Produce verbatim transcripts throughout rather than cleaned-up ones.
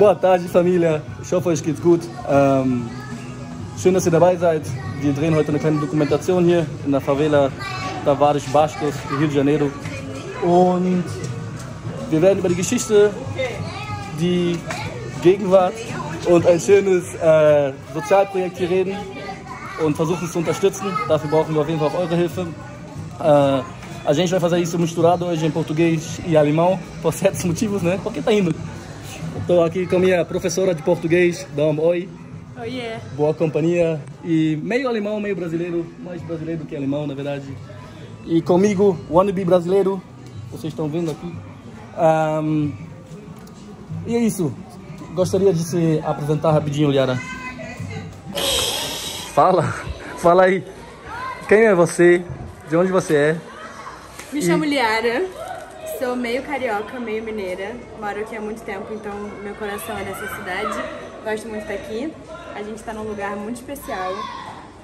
Boa tarde, Familie. Ich hoffe, euch geht's gut. Ähm, schön, dass ihr dabei seid. Wir drehen heute eine kleine Dokumentation hier in der Favela Tavares Bastos, Rio de Janeiro. Und wir werden über die Geschichte, die Gegenwart und ein schönes äh, Sozialprojekt hier reden und versuchen es zu unterstützen. Dafür brauchen wir auf jeden Fall auch eure Hilfe. Äh, a gente vai fazer isso misturado hoje em português e alemão, por certos motivos, né? Porque tá indo. Estou aqui com a minha professora de português, dá um oi. Oi, oh, yeah. Boa companhia. E meio alemão, meio brasileiro, mais brasileiro que alemão, na verdade. E comigo, wannabe brasileiro, vocês estão vendo aqui. Um, e é isso. Gostaria de se apresentar rapidinho, Liara. Fala, fala aí. Quem é você? De onde você é? Me e... chamo Liara. Sou meio carioca, meio mineira. Moro aqui há muito tempo, então meu coração é dessa cidade. Gosto muito daqui. A gente está num lugar muito especial.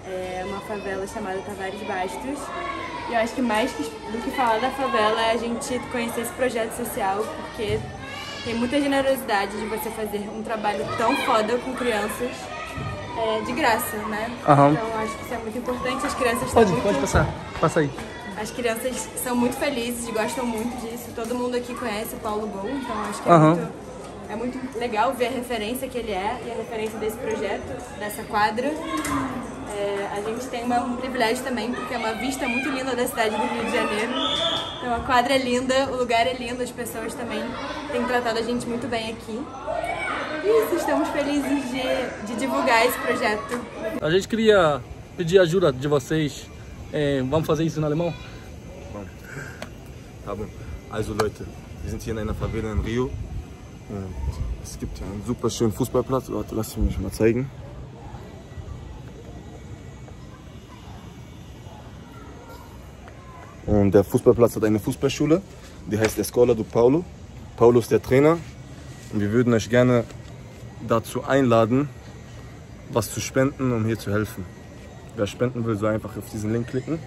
É uma favela chamada Tavares Bastos. E eu acho que mais do que falar da favela é a gente conhecer esse projeto social, porque tem muita generosidade de você fazer um trabalho tão foda com crianças é, de graça, né? Uhum. Então acho que isso é muito importante. As crianças estão muito... Pode passar. Passa aí. As crianças são muito felizes, gostam muito disso. Todo mundo aqui conhece o Paulo Gol, então acho que é, uhum. muito, é muito legal ver a referência que ele é e a referência desse projeto, dessa quadra. É, a gente tem uma, um privilégio também, porque é uma vista muito linda da cidade do Rio de Janeiro. Então a quadra é linda, o lugar é lindo, as pessoas também têm tratado a gente muito bem aqui. Isso, estamos felizes de, de divulgar esse projeto. A gente queria pedir ajuda de vocês. É, vamos fazer isso em alemão? Vamos. Tá bom. Also Leute, wir sind hier in einer Favela in Rio. Und es gibt hier einen super schönen Fußballplatz. Leute, lasst mich mal zeigen. Und der Fußballplatz hat eine Fußballschule, die heißt Escola do Paulo. Paulo ist der Trainer. Und wir würden euch gerne dazu einladen, was zu spenden, um hier zu helfen. Wer spenden will, soll einfach auf diesen Link klicken.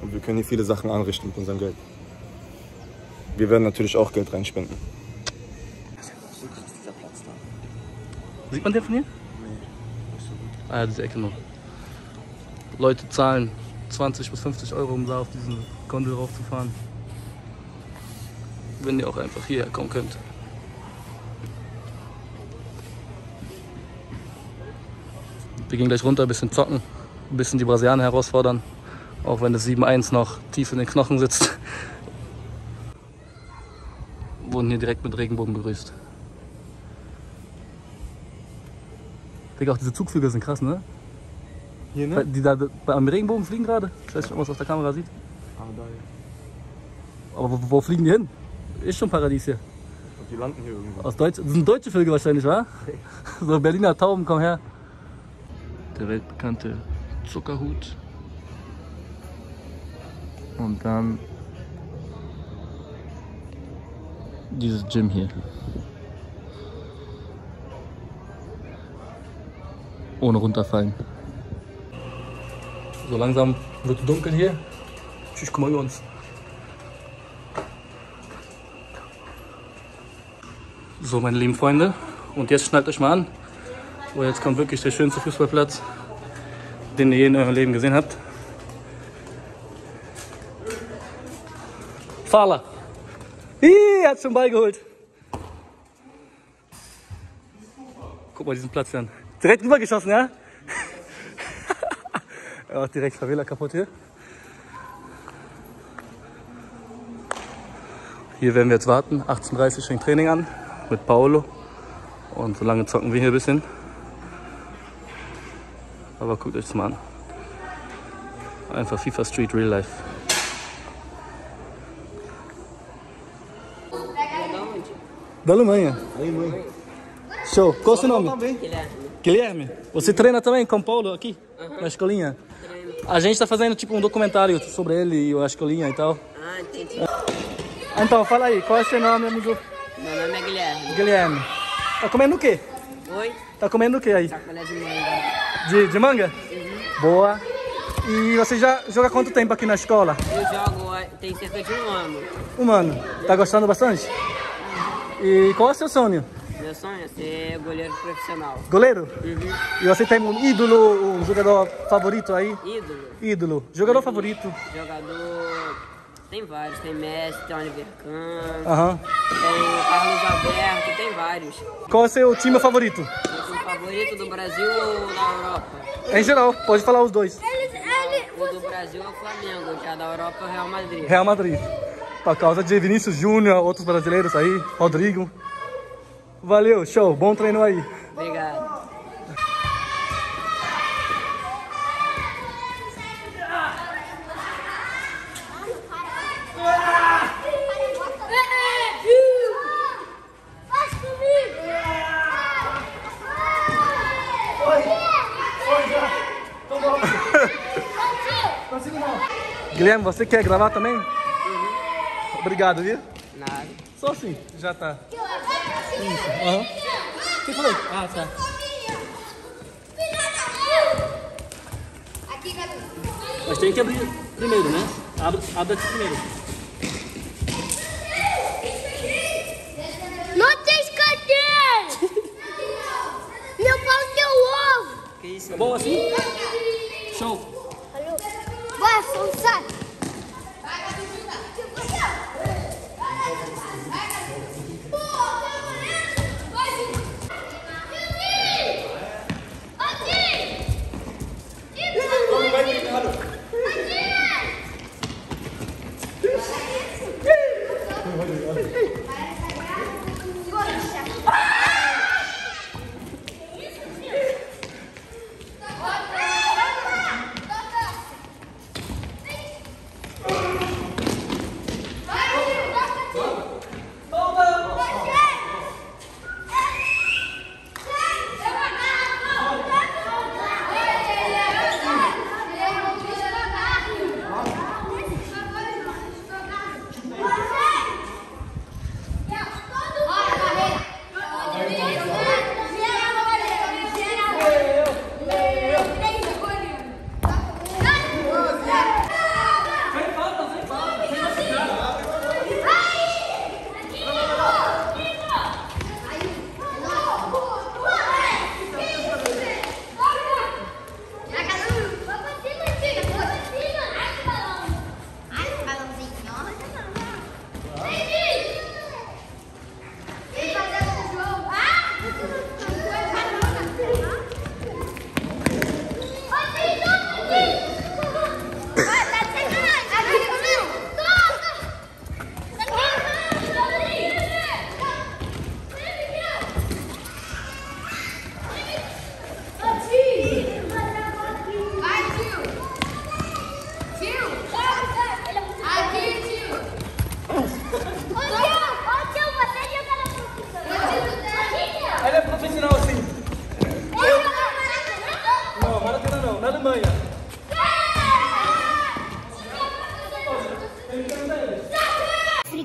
Und wir können hier viele Sachen anrichten mit unserem Geld. Wir werden natürlich auch Geld reinspenden. Das ist einfach so krass, dieser Platz da. Sieht man den von hier? Nee. Nicht so gut. Ah ja, diese Ecke noch. Leute zahlen zwanzig bis fünfzig Euro, um da auf diesen Gondel raufzufahren. Wenn ihr auch einfach hierher kommen könnt. Wir gehen gleich runter, ein bisschen zocken, ein bisschen die Brasilianer herausfordern, auch wenn das sieben eins noch tief in den Knochen sitzt. Wurden hier direkt mit Regenbogen begrüßt. Digga, auch diese Zugvögel sind krass, ne? Hier, ne? Die da am Regenbogen fliegen gerade. Ich weiß nicht, ob man es auf der Kamera sieht. Ah, da, ja. Aber wo, wo fliegen die hin? Ist schon Paradies hier. Und die landen hier irgendwo. Aus Deutsch, das sind deutsche Vögel wahrscheinlich, wa? So Berliner Tauben, komm her. Der weltbekannte Zuckerhut und dann dieses Gym hier ohne runterfallen. So langsam wird es dunkel hier. Tschüss, guck mal über uns. So, meine lieben Freunde, und jetzt schnallt euch mal an. So, jetzt kommt wirklich der schönste Fußballplatz, den ihr je in eurem Leben gesehen habt. Fala! Ih, hat's schon beigeholt! Guck mal diesen Platz hier an. Direkt rübergeschossen, ja? Er macht direkt Favela kaputt hier. Hier werden wir jetzt warten. achtzehn Uhr dreißig fängt Training an mit Paulo. Und solange zocken wir hier ein bisschen. Aber guckt euch das mal an. Einfach FIFA Street Real Life. Da Alemanha. Alemanha. Show. Qual o seu nome? Guilherme. Guilherme. Você treina também com o Paulo aqui? Uh-huh. Na escolinha? Treino. A gente tá fazendo tipo um documentário sobre ele e a escolinha e tal. Ah, entendi. Então, fala aí. Qual é o seu nome, amigo? Meu nome é Guilherme. Guilherme. Tá comendo o quê? Oi? Tá comendo o quê aí? Sacolé de manga. De, de manga? Uhum. Boa. E você já joga há quanto tempo aqui na escola? Eu jogo tem cerca de um ano. Um ano. Tá gostando bastante? Uhum. E qual é o seu sonho? Meu sonho é ser goleiro profissional. Goleiro? Uhum. E você tem um ídolo, um jogador favorito aí? Ídolo. Ídolo. Jogador uhum. favorito? Jogador... Tem vários. Tem Messi, tem Oliver Kahn, uhum. tem Carlos Alberto, tem vários. Qual é o seu time favorito? Meu time favorito do Brasil ou da Europa? Em geral, pode falar os dois. O do Brasil é o Flamengo, já da Europa é o Real Madrid. Real Madrid. Por causa de Vinícius Júnior, outros brasileiros aí, Rodrigo. Valeu, show, bom treino aí. Obrigado. Guilherme, você quer gravar também? Uhum. Obrigado, viu? Nada. Só assim, já tá. Isso, aham. Uhum. O que foi? Ah, tá. Mas tem que abrir primeiro, né? Abre, abre aqui primeiro. Não tem escanteio! Meu pau tem um ovo! Que isso? Tá bom assim? Show! Vai, forçar! Vai,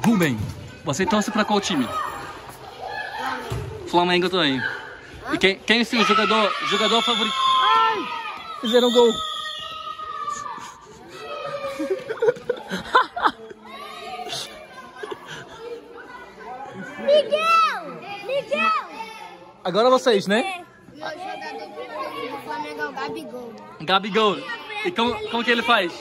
Rubem, você torce pra qual time? Flamengo. Flamengo também. E quem, quem é seu jogador, jogador favorito? Ai! Fizeram gol. Miguel! Miguel! Agora vocês, né? Meu jogador preferido do Flamengo é o Gabigol. Gabigol. E como, como que ele faz?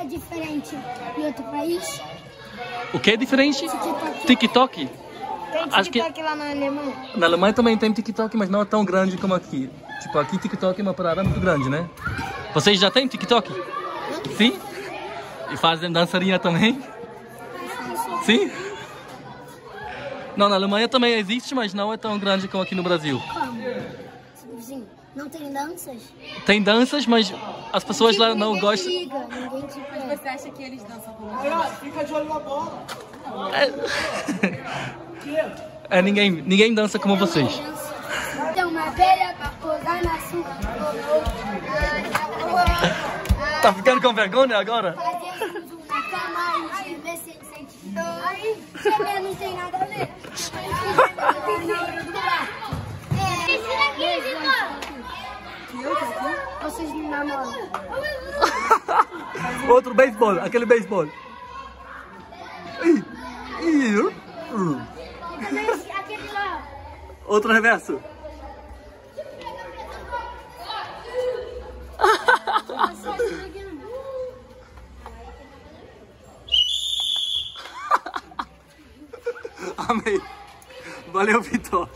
É diferente em outro país. O que é diferente? TikTok. TikTok? Tem TikTok que... lá na Alemanha. Na Alemanha também tem TikTok, mas não é tão grande como aqui. Tipo, aqui TikTok é uma parada muito grande, né? Vocês já têm TikTok? Hã? Sim? E fazem dançarina também? Sim? Não, na Alemanha também existe, mas não é tão grande como aqui no Brasil. Como? Sim. Não tem danças? Tem danças, mas as pessoas tipo, lá não ninguém gostam. Liga, ninguém te liga. Mas você acha que eles dançam com você? Olha, fica de olho na bola. É, ninguém, ninguém dança como vocês. Tem uma abelha pra pousar na sua. Tá ficando com vergonha agora? Aí, chega, não tem nada a ver. Vocês me namoram. Outro beisebol, aquele beisebol. Outro reverso. Amei. Valeu, Vitor.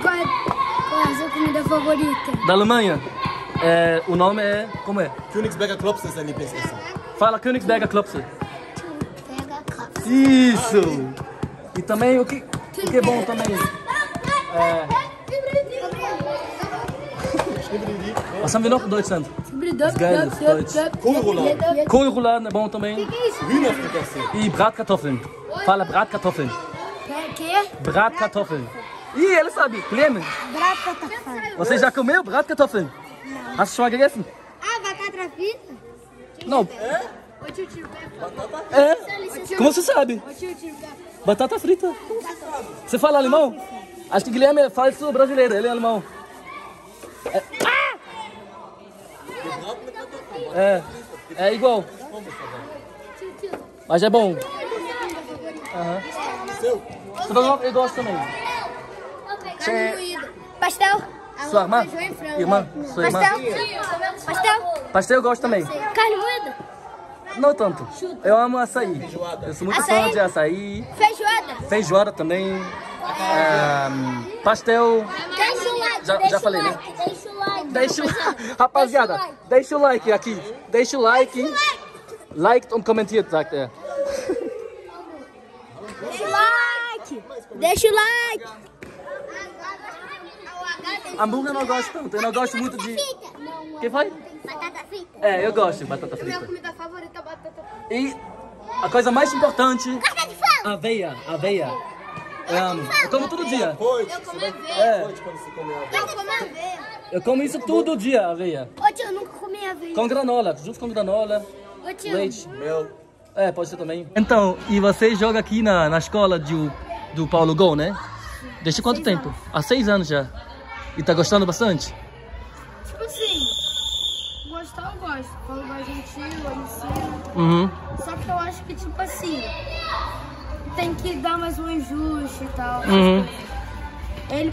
Qual é a sua comida favorita? Da Alemanha. É, o nome é... Como é? Königsberger Klopse é a minha pesquisa. Fala Königsberger Klopse. Isso. E também o que... O que é bom também. É... Was haben wir noch in Deutschland? Das ist geil, das ist Deutsch. Kohlrouladen. Kohlrouladen ist bom também. Hühnerfrikassee. E Bratkartoffeln. Fala Bratkartoffeln. Que? Bratkartoffeln. Ih, ele sabe. Clemen. Bratkartoffeln. Você já comeu Bratkartoffeln? Não. Hast du schon mal gegessen? Ah, batata frita? Não. É? É? Como você sabe? Batata frita. Como você sabe? Você fala alemão? Acho que Guilherme é falso brasileiro, ele é alemão. É. É, é igual. Mas é bom. Uhum. Eu gosto também. Você... Pastel. Sua irmã? Irmã? Sua irmã? Pastel. Pastel eu gosto também. Carne moída? Não tanto. Eu amo açaí. Eu sou muito fã de açaí. Feijoada. Feijoada também. É, pastel. Já, já falei, né? Deixa o like, rapaziada, deixa o like aqui, deixa o like, liked und kommentiert, sagt er. Deixa o like, deixa o like. Hambúrguer eu não gosto tanto, eu não gosto muito de... Quem foi? Batata frita. É, eu gosto de batata frita. Minha comida favorita é batata frita. E a coisa mais importante, aveia, aveia. Eu amo, eu como todo dia. Eu como aveia. Eu como aveia. Eu como isso todo dia, aveia. Ô tio, eu nunca comi aveia. Com granola, junto com granola, ô, tio, leite. Mel. É, pode ser também. Então, e você joga aqui na, na escola de, do Paulo Gol, né? Desde quanto tempo? Anos. Há seis anos já. E tá gostando bastante? Tipo assim, gostar eu gosto. Paulo vai gentil, eu ensino. Uhum. Só que eu acho que, tipo assim, tem que dar mais um ajuste e tal. Uhum. Ele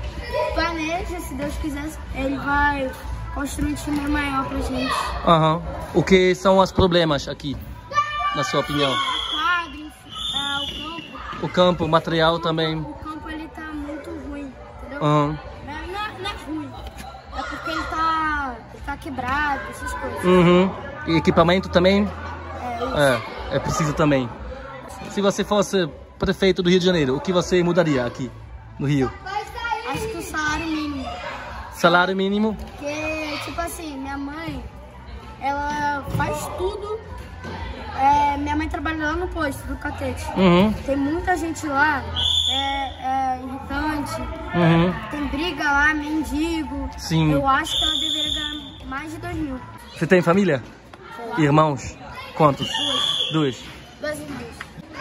planeja, se Deus quiser, ele vai construir um time maior pra gente. Aham. Uhum. O que são os problemas aqui, na sua opinião? A quadra, a, o campo. O campo, o material o campo, também. O campo, ele tá muito ruim, entendeu? Uhum. Não, não é ruim, é porque ele tá, ele tá quebrado, essas coisas. Uhum. E equipamento também? É, é, é preciso também. Se você fosse prefeito do Rio de Janeiro, o que você mudaria aqui, no Rio? Acho que o salário mínimo. Salário mínimo? Porque, tipo assim, minha mãe, ela faz tudo. É, minha mãe trabalha lá no posto do Catete. Uhum. Tem muita gente lá, é, é irritante, uhum. Tem briga lá, mendigo. Sim. Eu acho que ela deveria ganhar mais de dois mil. Você tem família? Irmãos? Quantos? Dois. Dois irmãos.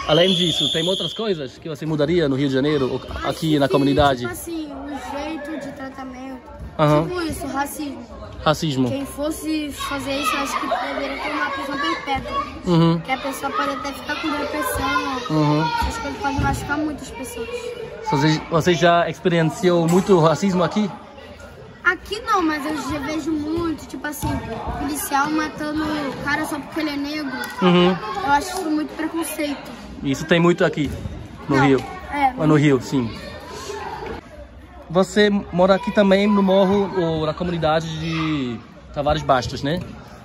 Além disso, tem outras coisas que você mudaria no Rio de Janeiro, ou aqui na comunidade? Tipo assim, o jeito de tratamento, uhum. Tipo isso, racismo. Racismo. Quem fosse fazer isso, acho que deveria ter uma prisão perpétua. Uhum. Que a pessoa pode até ficar com depressão, uhum. Acho que ele pode machucar muitas pessoas. Você, você já experienciou muito racismo aqui? Aqui não, mas eu já vejo muito, tipo assim, policial matando o cara só porque ele é negro. Uhum. Eu acho isso muito preconceito. Isso tem muito aqui, no Não, Rio. É. Ou no Rio, sim. Você mora aqui também no morro, ou na comunidade de Tavares Bastos, né?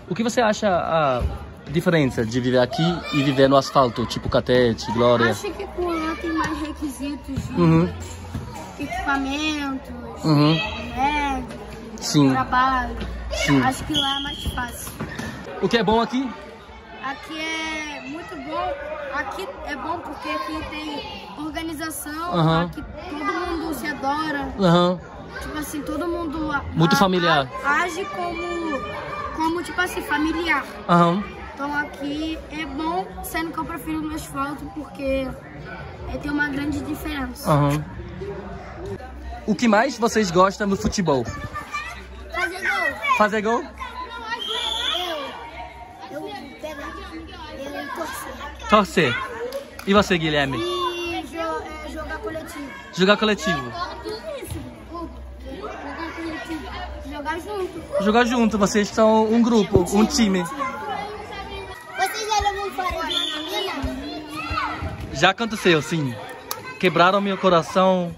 O que você acha a diferença de viver aqui e viver no asfalto, tipo Catete, Glória? Acho que por lá tem mais requisitos de uhum. equipamentos, uhum. remédio, sim. trabalho. Sim. Acho que lá é mais fácil. O que é bom aqui? Aqui é muito bom, aqui é bom porque aqui tem organização, uhum. Aqui todo mundo se adora, uhum. Tipo assim, todo mundo a, muito familiar. A, age como, como, tipo assim, familiar. Uhum. Então aqui é bom, sendo que eu prefiro no asfalto porque é, tem uma grande diferença. Uhum. O que mais vocês gostam do futebol? Fazer gol. Fazer gol? Pegar. Eu torcer. Torcer. E você, Guilherme? E jo é, jogar coletivo. Jogar coletivo. Jogar junto. Jogar junto. Vocês são um grupo, um time. Vocês já levou fora de uma menina? Já aconteceu, sim. Quebraram meu coração.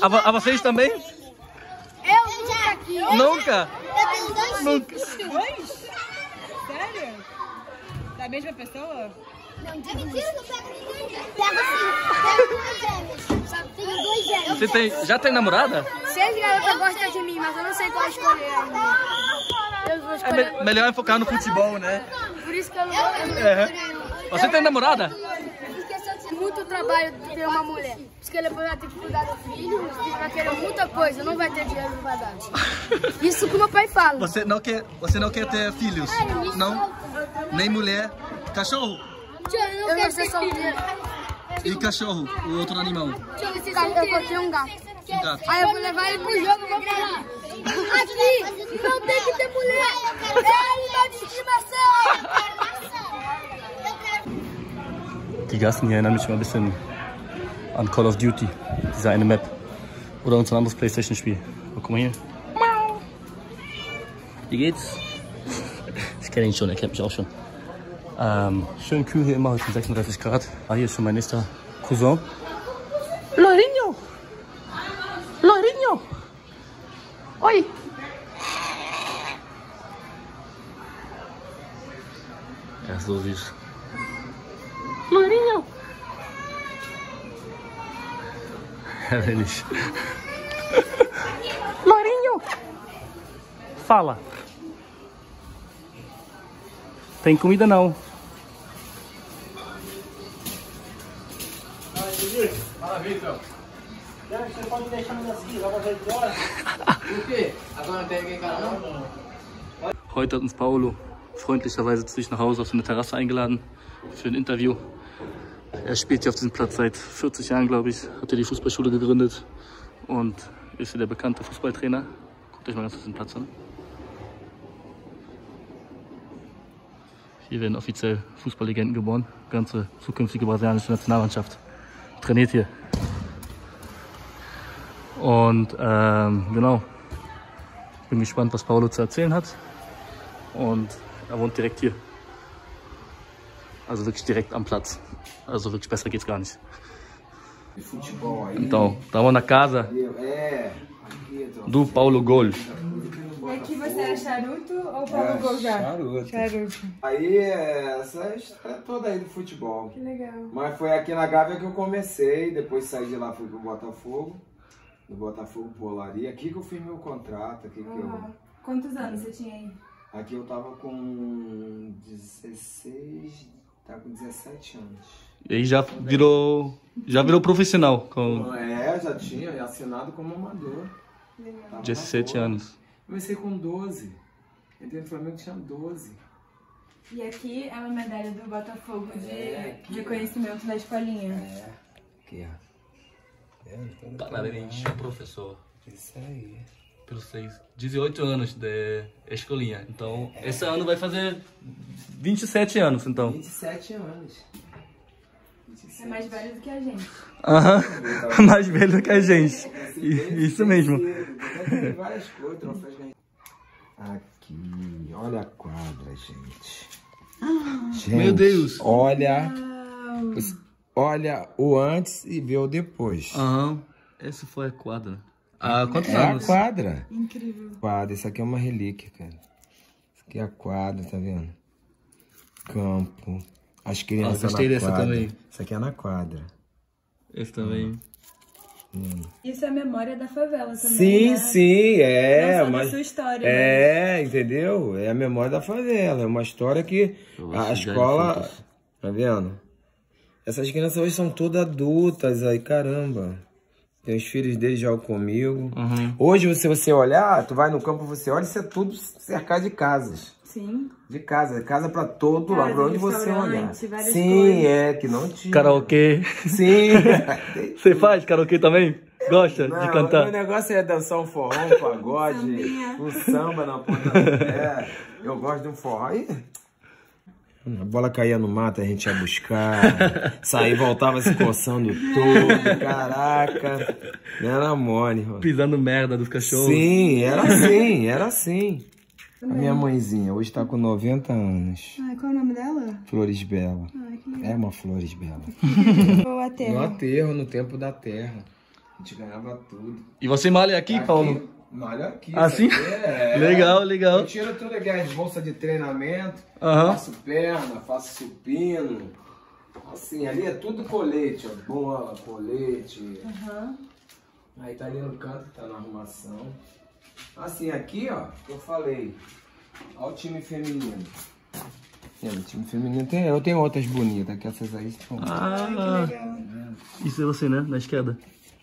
A, vo a vocês também? Eu já aqui. Nunca? Eu tenho dois. Nunca. Dois? Sério? Da mesma pessoa? Não, é mentira, não pego ninguém. Pego sim. Pego duas gêmeas. Só tenho duas gêmeas. Você tem, já tem namorada? Seis garotas gostam de mim, mas eu não sei qual escolher ainda. Eu vou escolher. É me melhor é focar no futebol, né? Por isso que eu não vou escolher. É. Você tem namorada? Muito trabalho de ter uma mulher. Porque depois vai ter que cuidar do filho, vai querer muita coisa, não vai ter dinheiro pra dar. Isso que o meu pai fala. Você não quer, você não quer ter filhos? Não? Nem mulher? Cachorro? Eu não sei solteiro. E cachorro? O outro animal? Eu vou ter um gato. Um gato. Aí eu vou levar ele pro jogo e vou falar. Aqui não tem que ter mulher. É animal de estimação. Die Gassen hier erinnern mich mal ein bisschen an Call of Duty, diese eine Map. Oder uns ein anderes Playstation-Spiel. Oh, guck mal hier. Wie geht's? Ich kenne ihn schon, er kennt mich auch schon. Ähm, schön kühl hier immer, heute sechsunddreißig Grad. Ah, hier ist schon mein nächster Cousin. Lourinho! Lourinho! Oi! Er ist so süß. Lourinho! É eles. Lourinho! Fala! Tem comida não? Maravilha, então. Você pode deixar nas aqui, logo às oito horas. Por quê? Agora não tem ninguém em casa, não? Heute hat uns Paulo freundlicherweise zu sich nach Hause auf so eine Terrasse eingeladen für ein Interview. Er spielt hier auf diesem Platz seit vierzig Jahren, glaube ich, hat er die Fußballschule gegründet und ist hier der bekannte Fußballtrainer. Guckt euch mal ganz kurz den Platz an. Hier werden offiziell Fußballlegenden geboren. Die ganze zukünftige brasilianische Nationalmannschaft trainiert hier. Und ähm, genau, bin gespannt, was Paulo zu erzählen hat. Und er wohnt direkt hier. Also wirklich direkt am Platz. Also wirklich besser geht's gar nicht. Então, estamos na casa do Paulo Gol. Aqui você era charuto ou Paulo Gol já? Charuto. Charuto. Aí, essa é toda aí do futebol. Que legal. Mas foi aqui na Gávea que eu comecei, depois saí de lá, fui pro Botafogo. No Botafogo Polaria. Aqui que eu fiz meu contrato. Aqui que uhum. eu... Quantos anos você tinha aí? Aqui eu tava com dezesseis, tá com dezessete anos. E aí já virou, já virou profissional? Com... É, já tinha assinado como amador. Legal. dezessete anos. Comecei com doze. Entrei no Flamengo tinha doze. E aqui é uma medalha do Botafogo de, é, de conhecimento da escolinha. É, aqui ó. É, parabéns, professor. Isso aí. Pelos seis, dezoito anos de escolinha. Então, é. Esse ano vai fazer vinte e sete anos, então. vinte e sete anos. vinte e sete. É mais velho do que a gente. Aham, uh -huh. mais velho do que a gente. Isso mesmo. Tem várias coisas. Aqui, olha a quadra, gente. Ah, gente, meu Deus. Olha, olha o antes e vê o depois. Aham, uh -huh. Essa foi a quadra. Ah, quantos é anos? A quadra. Incrível. Quadra, isso aqui é uma relíquia, cara. Isso aqui é a quadra, tá vendo? Campo. As crianças. Nossa, gostei dessa também. Isso aqui é na quadra. Esse também. Hum. Isso é a memória da favela também. Sim, né? Sim, é. Não mas... sua história. É, né? Entendeu? É a memória da favela. É uma história que a escola. Tá vendo? Essas crianças hoje são todas adultas aí, caramba. Tem os filhos dele jogam comigo. Uhum. Hoje, se você olhar, tu vai no campo, você olha, isso é tudo cercado de casas. Sim. De casa, casa pra todo lado, pra onde você olhar. Sim, coisas. É, que não tinha. Karaokê. Sim. Você faz karaokê também? Gosta não, de cantar? O meu negócio é dançar um forró, um pagode, um samba na ponta do pé. Eu gosto de um forró. E... A bola caía no mato, a gente ia buscar. Saí, voltava se coçando todo. Caraca. Não era mole, mano. Pisando merda dos cachorros. Sim, era assim, era assim. A minha mãezinha, hoje tá com noventa anos. Ai, qual é o nome dela? Flores Bela. Ai, que legal. É uma Flores Bela. No aterro. No aterro, no tempo da terra. A gente ganhava tudo. E você malha aqui, aqui Paulo? Malha aqui. Assim? Aqui é... Legal, legal. Eu tiro tudo aqui, as bolsas de treinamento. Uhum. Faço perna, faço supino. Assim, ali é tudo colete, ó. Bola, colete. Uhum. Aí tá ali no canto, tá na arrumação. Assim, aqui, ó, que eu falei, ó, o time feminino. É, o time feminino tem, eu tenho outras bonitas, que essas aí estão... Ah, é. Isso é você, né? Na esquerda.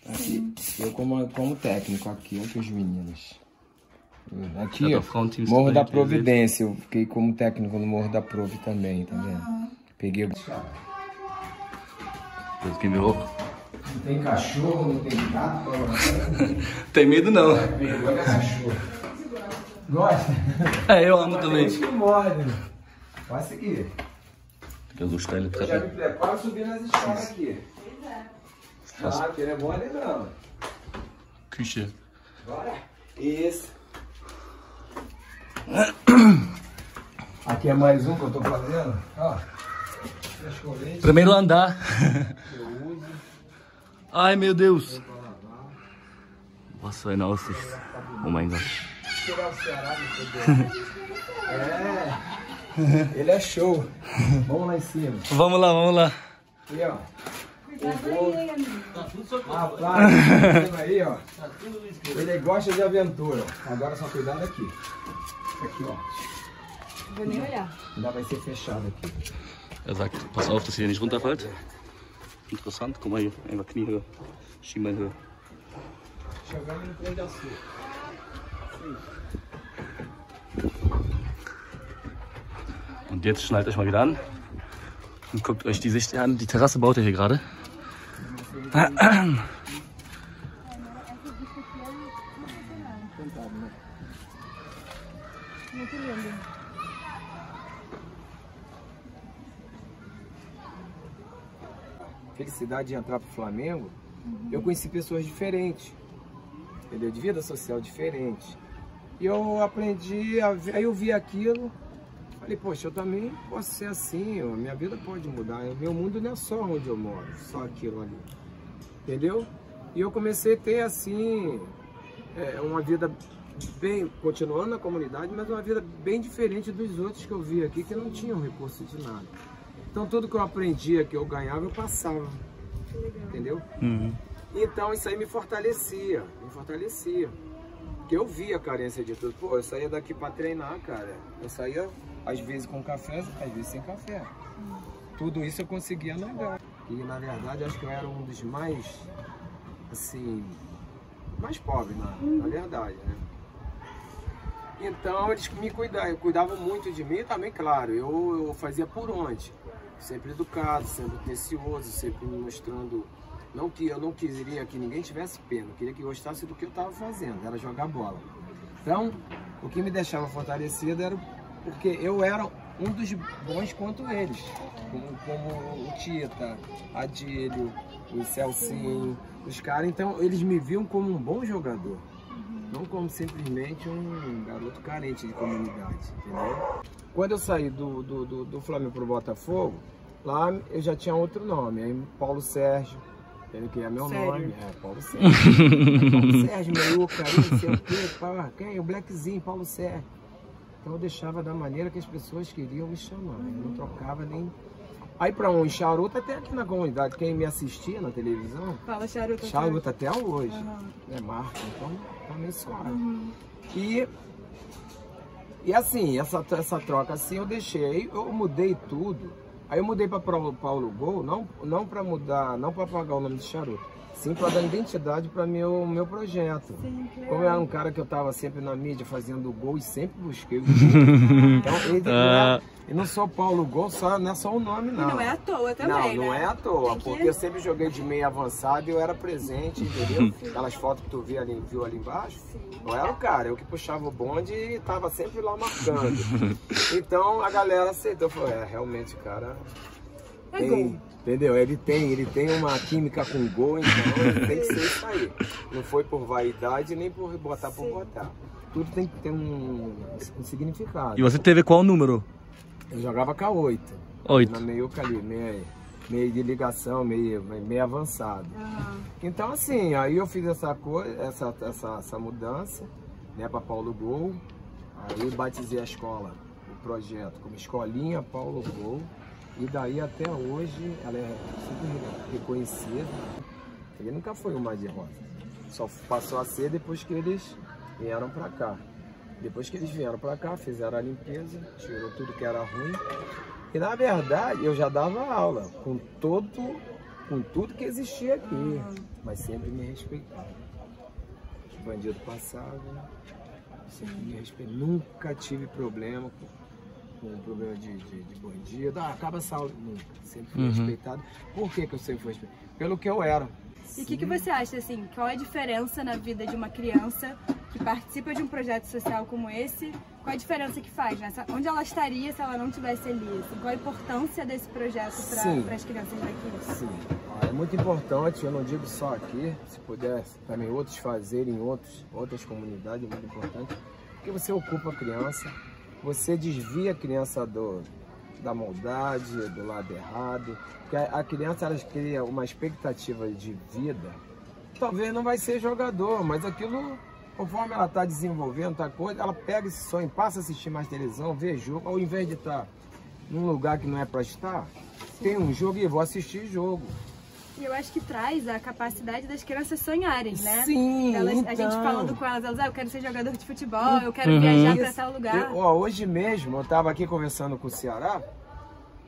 Aqui, eu como, como técnico aqui, olha que os meninos. Aqui, ó, Morro da Providência, eu fiquei como técnico no Morro da Provi também, tá vendo? Ah. Peguei... Quem virou? Não tem cachorro, não tem gato, tem medo não. É, olha é cachorro. Gosta? É, eu amo também. Tem gente que morde. Passa aqui. Eu gostei ele pra cá. Já me preparo subir nas escadas aqui. Pois é. Ah, que não é mole não. Cristian. Bora. Isso. Aqui é mais um que eu tô fazendo. Ó. Primeiro andar. Eu uso. Ai, meu Deus. Nossa, nossa. Oh my God. É. Ele é show. Vamos lá em cima. Vamos lá, vamos lá. Aí, ó. Tá tudo sob controle. Aí, ó. Ele gosta de aventura. Agora só cuidado aqui. Aqui, ó. Não vou nem olhar. Ainda vai ser fechado aqui. Exato. Pass auf, dass hier nicht runterfällt. Interessant, guck mal hier, einfach Kniehöhe, Schienbeinhöhe. Und jetzt schnallt euch mal wieder an und guckt euch die Sicht an. Die Terrasse baut ihr hier gerade. Felicidade de entrar pro Flamengo, uhum. Eu conheci pessoas diferentes, entendeu? De vida social diferente. E eu aprendi, a ver, aí eu vi aquilo, falei, poxa, eu também posso ser assim, ó, minha vida pode mudar, meu mundo não é só onde eu moro, só aquilo ali, entendeu? E eu comecei a ter assim, é, uma vida bem, continuando na comunidade, mas uma vida bem diferente dos outros que eu vi aqui, que não tinham recurso de nada. Então tudo que eu aprendia, que eu ganhava, eu passava, entendeu? Uhum. Então isso aí me fortalecia, me fortalecia. Porque eu via a carência de tudo. Pô, eu saía daqui pra treinar, cara. Eu saía às vezes com café, às vezes sem café. Uhum. Tudo isso eu conseguia negar. E na verdade acho que eu era um dos mais, assim, mais pobres, na, uhum. na verdade, né? Então eles me cuidavam, cuidavam muito de mim também, claro. Eu, eu fazia por onde? Sempre educado, sempre atencioso, sempre me mostrando. Não que eu não queria que ninguém tivesse pena, eu queria que gostasse do que eu estava fazendo, era jogar bola. Então, o que me deixava fortalecido era porque eu era um dos bons quanto eles, como, como o Tita, Adílio, o Celcinho, os caras. Então, eles me viam como um bom jogador, não como simplesmente um garoto carente de comunidade, entendeu? Quando eu saí do, do, do, do Flamengo pro Botafogo, lá eu já tinha outro nome, aí Paulo Sérgio, ele que é meu Sério? nome, é Paulo Sérgio. Aí, Paulo Sérgio, meu carinho, não sei o quê, pá, quem? O Blackzinho, Paulo Sérgio. Então eu deixava da maneira que as pessoas queriam me chamar, eu não trocava nem... Aí pra um charuto, até aqui na comunidade, quem me assistia na televisão... Fala charuto. Charuto até hoje, uhum. É marca, então tá meio suave. Uhum. E... E assim, essa, essa troca assim eu deixei, eu mudei tudo. Aí eu mudei para Paulo Gol, não, não para mudar, não para pagar o nome de charuto, assim, para dar identidade para meu meu projeto. Sim, claro. Como era um cara que eu tava sempre na mídia fazendo gol e sempre busquei o gol. Então ele ah. E não só Paulo Gol, só, não é só o nome, não. E não é à toa também, Não, né? não é à toa, que... porque eu sempre joguei de meia avançada e eu era presente, entendeu? Sim. Aquelas fotos que tu viu ali, viu ali embaixo, Sim. não era o cara, eu que puxava o bonde e tava sempre lá marcando. Então a galera aceitou, falou, é, realmente, cara... É tem, gol. Entendeu? Ele tem, ele tem uma química com gol, então tem que ser isso aí. Não foi por vaidade, nem por botar Sim. por botar. Tudo tem que ter um, um significado. E você teve qual número? Eu jogava com a oito. oito. Na meiuca ali, meio, meio de ligação, meio, meio avançado. Ah. Então assim, aí eu fiz essa coisa, essa, essa, essa mudança, né, para Paulo Gol. Aí batizei a escola, o projeto, como Escolinha Paulo Gol. E daí até hoje ela é super reconhecida. Ele nunca foi uma de rosa. Só passou a ser depois que eles vieram para cá. Depois que eles vieram pra cá, fizeram a limpeza, tirou tudo que era ruim. E na verdade, eu já dava aula com, todo, com tudo que existia aqui. Mas sempre me respeitava. Os bandidos passavam, sempre me respeitava. Nunca tive problema com, com problema de, de, de bandido. Ah, acaba essa aula. Nunca. Sempre fui uhum. respeitado. Por que, que eu sempre fui respeitado? Pelo que eu era. E o que, que você acha, assim, qual é a diferença na vida de uma criança que participa de um projeto social como esse? Qual a diferença que faz? Né? Onde ela estaria se ela não estivesse ali? Assim, qual a importância desse projeto para as crianças daqui? Sim, é muito importante, eu não digo só aqui, se puder também outros fazerem em outros, outras comunidades, é muito importante, porque você ocupa a criança, você desvia a criança do... da maldade, do lado errado, porque a criança ela cria uma expectativa de vida, talvez não vai ser jogador, mas aquilo, conforme ela está desenvolvendo tal coisa, ela pega esse sonho, passa a assistir mais televisão, vê jogo, ao invés de estar tá num lugar que não é para estar, Sim. tem um jogo e vou assistir jogo. E eu acho que traz a capacidade das crianças sonharem, né? Sim, elas, então... A gente falando com elas, elas, ah, eu quero ser jogador de futebol, eu quero uhum. viajar para tal lugar. Eu, ó, hoje mesmo, eu estava aqui conversando com o Ceará,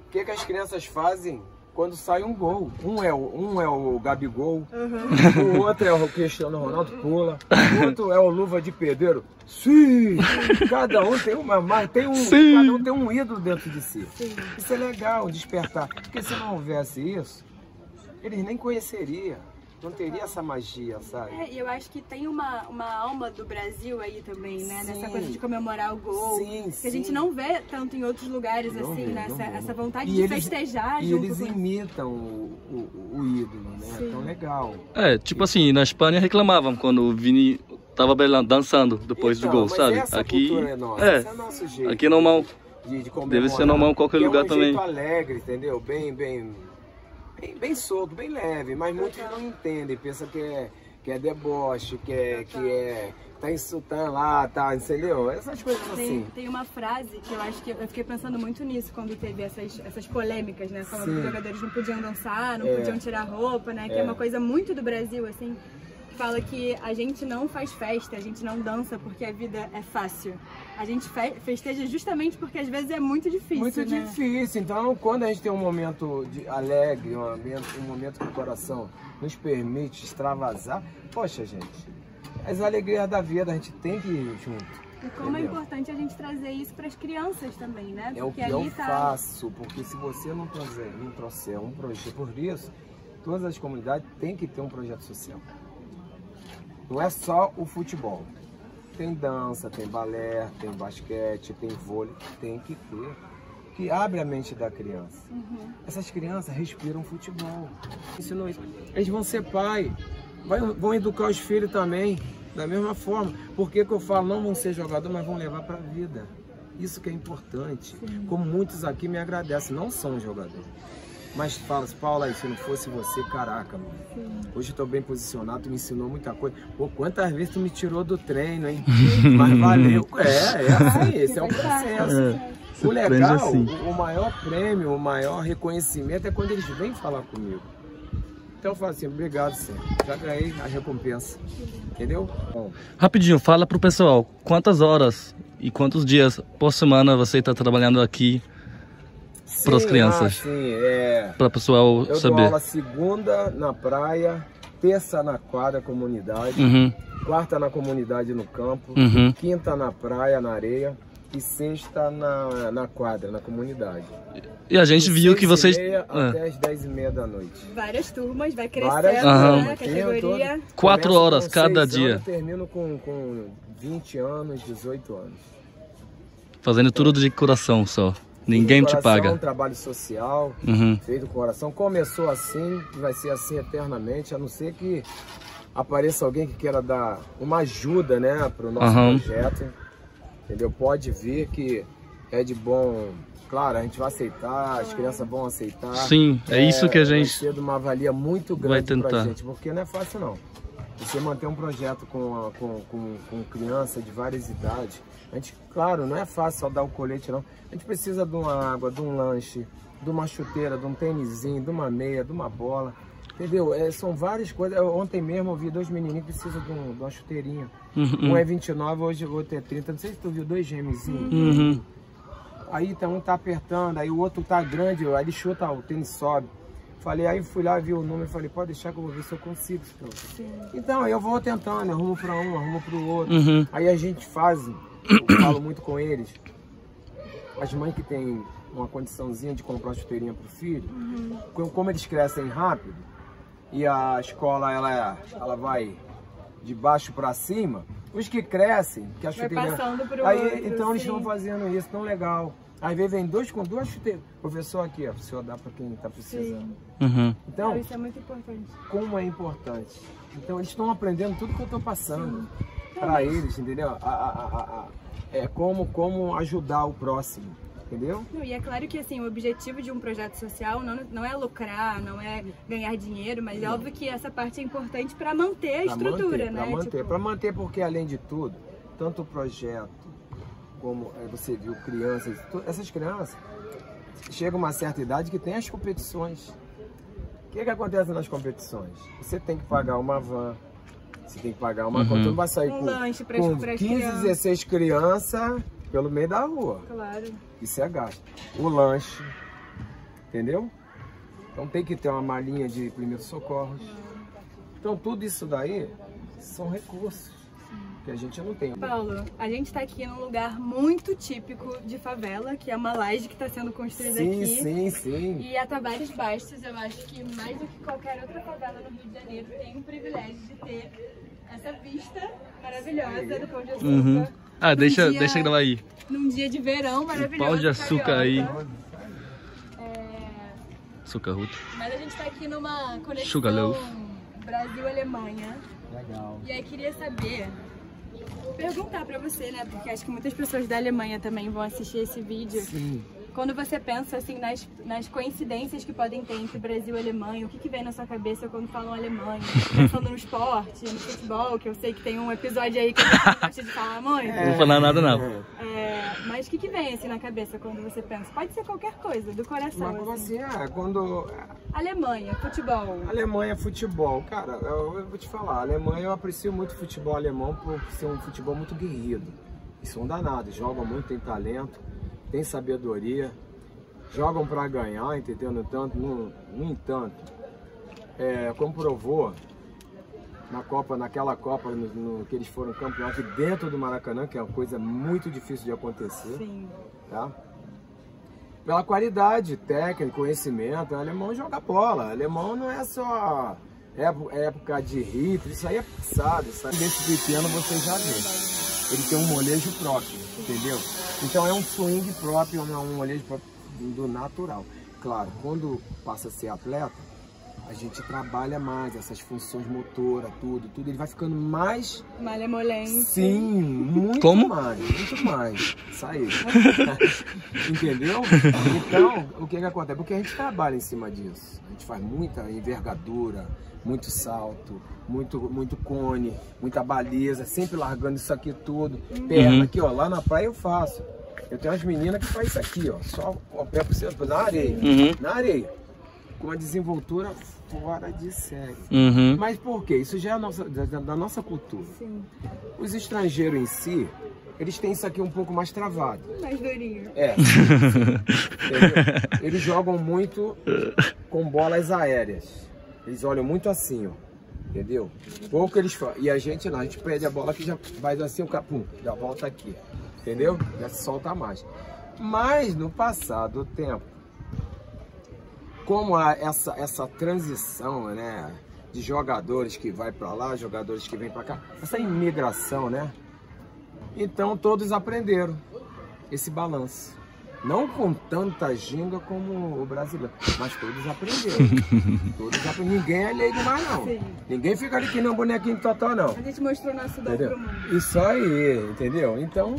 o que, que as crianças fazem quando sai um gol? Um é o, um é o Gabigol, uhum. o outro é o Cristiano Ronaldo, pula, o outro é o Luva de Pedreiro. Sim! Cada um tem uma marca, tem um, cada um tem um ídolo dentro de si. Sim. Isso é legal, despertar, porque se não houvesse isso, eles nem conheceriam, não teria essa magia, sabe? É, e eu acho que tem uma, uma alma do Brasil aí também, né? Sim. Nessa coisa de comemorar o gol. Sim, que sim. a gente não vê tanto em outros lugares, não assim, vê, né? Essa, essa vontade e de eles, festejar. E junto eles com... imitam o, o, o ídolo, né? Sim. É tão legal. É, tipo assim, na Espanha reclamavam quando o Vini tava dançando depois então, do gol, mas sabe? Essa aqui é nossa, é, esse é o nosso jeito. Aqui é normal. De, de Deve ser normal em qualquer lugar é um também. Jeito alegre, entendeu? Bem, bem. Bem, bem solto, bem leve, mas muitos não entendem, pensam que é, que é deboche, que é, que é, tá insultando lá, tá, entendeu? Essas coisas tem, assim. Tem uma frase que eu acho que, eu fiquei pensando muito nisso quando teve essas, essas polêmicas, né? Como os jogadores não podiam dançar, não é. podiam tirar roupa, né? Que é. é uma coisa muito do Brasil, assim, que fala que a gente não faz festa, a gente não dança porque a vida é fácil. A gente festeja justamente porque às vezes é muito difícil, Muito né? difícil. Então, quando a gente tem um momento de alegre, um momento, um momento que o coração nos permite extravasar, poxa, gente, as alegrias da vida a gente tem que ir junto. E como entendeu? É importante a gente trazer isso para as crianças também, né? Porque é o que ali eu tá... faço, porque se você não trazer, não trouxer um projeto, por isso, todas as comunidades têm que ter um projeto social. Não é só o futebol. Tem dança, tem balé, tem basquete, tem vôlei, tem que ter. Que abre a mente da criança. Uhum. Essas crianças respiram futebol. Isso não, eles vão ser pai, vai, vão educar os filhos também, da mesma forma. Por que que eu falo, não vão ser jogador, mas vão levar para a vida. Isso que é importante. Sim. Como muitos aqui me agradecem, não são jogadores. Mas fala, Paula, se não fosse você, caraca, mano. Sim. Hoje eu tô bem posicionado, tu me ensinou muita coisa. Pô, quantas vezes tu me tirou do treino, hein? Mas valeu. É, é assim, esse é o processo. É. O legal, assim. o, o maior prêmio, o maior reconhecimento é quando eles vêm falar comigo. Então eu falo assim, obrigado, senhor. Já ganhei a recompensa. Entendeu? Bom. Rapidinho, fala pro pessoal, quantas horas e quantos dias por semana você tá trabalhando aqui? Para as crianças, ah, sim, é. Para o pessoal eu saber. Eu dou aula segunda na praia, terça na quadra, comunidade, uhum. quarta na comunidade no campo, uhum. quinta na praia, na areia e sexta na, na quadra, na comunidade. E a gente viu que vocês... Ah. Até as dez e meia da noite. Várias turmas, vai crescendo, Várias, né? A categoria. Quatro horas cada dia. Anos, termino com, com vinte anos, dezoito anos. Fazendo tudo de coração só. Ninguém coração, te paga. Um trabalho social, uhum. feito com coração. Começou assim e vai ser assim eternamente, a não ser que apareça alguém que queira dar uma ajuda, né, para o nosso uhum. projeto. Entendeu? Pode vir que é de bom... Claro, a gente vai aceitar, as crianças vão aceitar. Sim, é, é isso que a gente... Vai ser de uma valia muito grande pra gente, porque não é fácil não. Você manter um projeto com, com, com, com criança de várias idades, a gente, claro, não é fácil só dar o colete não. A gente precisa de uma água, de um lanche, de uma chuteira, de um tênisinho, de uma meia, de uma bola. Entendeu? É, são várias coisas. Eu, ontem mesmo eu vi dois menininhos que precisam de, um, de uma chuteirinha. Uhum. Um é vinte e nove, hoje o outro é trinta. Não sei se tu viu, dois gêmeozinhos. Uhum. Aí tá, um tá apertando, aí o outro tá grande, aí ele chuta, o tênis sobe. Falei, aí fui lá, vi o número, falei, pode deixar que eu vou ver se eu consigo. Então, então aí eu vou tentando, arrumo pra um, arrumo pro outro. Uhum. Aí a gente faz, eu falo muito com eles. As mães que tem uma condiçãozinha de comprar uma chuteirinha pro filho, uhum. como eles crescem rápido, e a escola, ela, ela vai de baixo pra cima, os que crescem, que a chuteirinha... Aí, outro, então sim. eles estão fazendo isso, tão legal. Às vezes vem dois com duas chuteiras. Professor, aqui, ó, o senhor dá para quem está precisando. Uhum. Então, ah, isso é muito importante. Como é importante. Então, eles estão aprendendo tudo que eu estou passando para eles, entendeu? A, a, a, a, é como, como ajudar o próximo, entendeu? Não, e é claro que assim, o objetivo de um projeto social não, não é lucrar, não é ganhar dinheiro, mas é óbvio que essa parte é importante para manter a pra estrutura, manter, né? Para manter, tipo... manter, porque além de tudo, tanto o projeto... Como você viu, crianças, essas crianças chegam a uma certa idade que tem as competições. O que, que acontece nas competições? Você tem que pagar uma van, você tem que pagar uma uhum. conta, não vai sair um com, lanche pra com pra quinze, dezesseis crianças pelo meio da rua. Claro. Isso é gasto. O lanche, entendeu? Então tem que ter uma malinha de primeiros socorros. Então tudo isso daí são recursos que a gente não tem. Paulo, a gente está aqui num lugar muito típico de favela, que é uma laje que está sendo construída sim, aqui. Sim, sim, sim. E a Tavares Bastos, eu acho que mais do que qualquer outra favela no Rio de Janeiro, tem o privilégio de ter essa vista maravilhosa do Pão de Açúcar. Uhum. Ah, deixa, dia, deixa gravar aí. Num dia de verão maravilhoso. Pão de Açúcar carioca. Aí. É... Açúcar ruto. Mas a gente está aqui numa conexão Brasil-Alemanha. Legal. E aí queria saber... Perguntar pra você, né, porque acho que muitas pessoas da Alemanha também vão assistir esse vídeo. Sim. Quando você pensa, assim, nas, nas coincidências que podem ter entre Brasil e Alemanha, o que que vem na sua cabeça quando falam Alemanha? Pensando no esporte, no futebol, que eu sei que tem um episódio aí que a gente gosta de falar muito. É, não vou falar nada não. É, mas o que que vem, assim, na cabeça quando você pensa? Pode ser qualquer coisa, do coração. Mas como assim, assim é, quando... Alemanha, futebol. Alemanha, futebol. Cara, eu, eu vou te falar, a Alemanha, eu aprecio muito o futebol alemão por ser um futebol muito guerreiro. Eles são danados, jogam muito, tem talento. Tem sabedoria, jogam para ganhar, entendeu? No entanto, no, no entanto é, comprovou na Copa, naquela Copa no, no, que eles foram campeões dentro do Maracanã, que é uma coisa muito difícil de acontecer. Sim. Tá? Pela qualidade, técnica, conhecimento, o alemão joga bola. O alemão não é só época de Hitler, isso aí é passado. Desde pequeno você já vê. Ele tem um molejo próprio, entendeu? Então é um swing próprio, um molejo do natural. Claro, quando passa a ser atleta, a gente trabalha mais essas funções motora, tudo, tudo. Ele vai ficando mais... Malemolente. Sim, muito Como? mais, muito mais. Isso aí. Entendeu? Então, o que que acontece? Porque a gente trabalha em cima disso. A gente faz muita envergadura, muito salto, muito, muito cone, muita baliza, sempre largando isso aqui tudo. Uhum. Perna aqui, ó, lá na praia eu faço. Eu tenho umas meninas que fazem isso aqui, ó, só o pé por cima, na areia, uhum. na areia. Com uma desenvoltura fora de série. Uhum. Mas por quê? Isso já é nossa, da, da nossa cultura. Sim. Os estrangeiros em si, eles têm isso aqui um pouco mais travado. Mais durinho. É. Eles jogam muito com bolas aéreas. Eles olham muito assim, ó. Entendeu? Pouco eles falam. E a gente não, a gente perde a bola que já faz assim o capum, já volta aqui. Entendeu? Já se solta mais. Mas no passado do tempo, como há essa, essa transição, né? De jogadores que vai para lá, jogadores que vêm para cá, essa imigração, né? Então todos aprenderam esse balanço. Não com tanta ginga como o brasileiro, mas todos aprenderam. Todos aprenderam. Ninguém é leigo mais, não. Sim. Ninguém fica ali que não bonequinho de totó, não. A gente mostrou nosso dom pro mundo. Isso aí, entendeu? Então,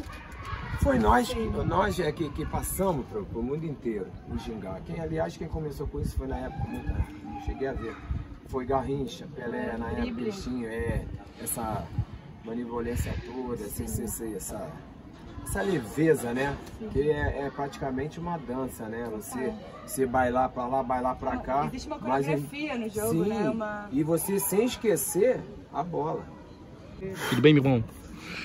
foi nós, nós é que, que passamos pro, pro mundo inteiro o gingar. Quem, aliás, quem começou com isso foi na época, não cheguei a ver, foi Garrincha, Pelé, na época, Peixinho, é, essa manivolência toda, essa... essa Essa leveza, né? Sim. Que é, é praticamente uma dança, né? Você, você bailar pra lá, bailar pra cá. Existe uma coreografia mas... no jogo, sim, né? Uma... E você sem esquecer a bola. Tudo bem, meu irmão?